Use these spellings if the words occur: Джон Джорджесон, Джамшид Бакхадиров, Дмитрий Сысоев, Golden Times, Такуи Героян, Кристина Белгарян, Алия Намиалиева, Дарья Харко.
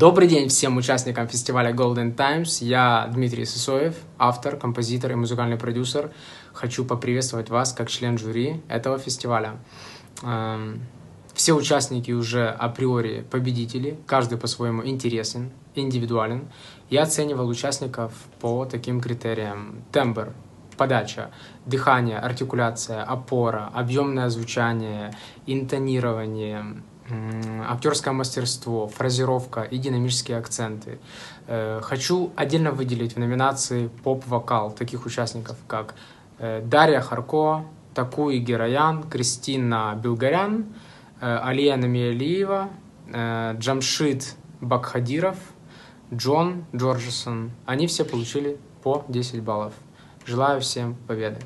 Добрый день всем участникам фестиваля Golden Times. Я Дмитрий Сысоев, автор, композитор и музыкальный продюсер. Хочу поприветствовать вас как член жюри этого фестиваля. Все участники уже априори победители, каждый по-своему интересен, индивидуален. Я оценивал участников по таким критериям: тембр, подача, дыхание, артикуляция, опора, объемное звучание, интонирование, актерское мастерство, фразировка и динамические акценты. Хочу отдельно выделить в номинации поп-вокал таких участников, как Дарья Харко, Такуи Героян, Кристина Белгарян, Алия Намиалиева, Джамшид Бакхадиров, Джон Джорджесон. Они все получили по 10 баллов. Желаю всем победы!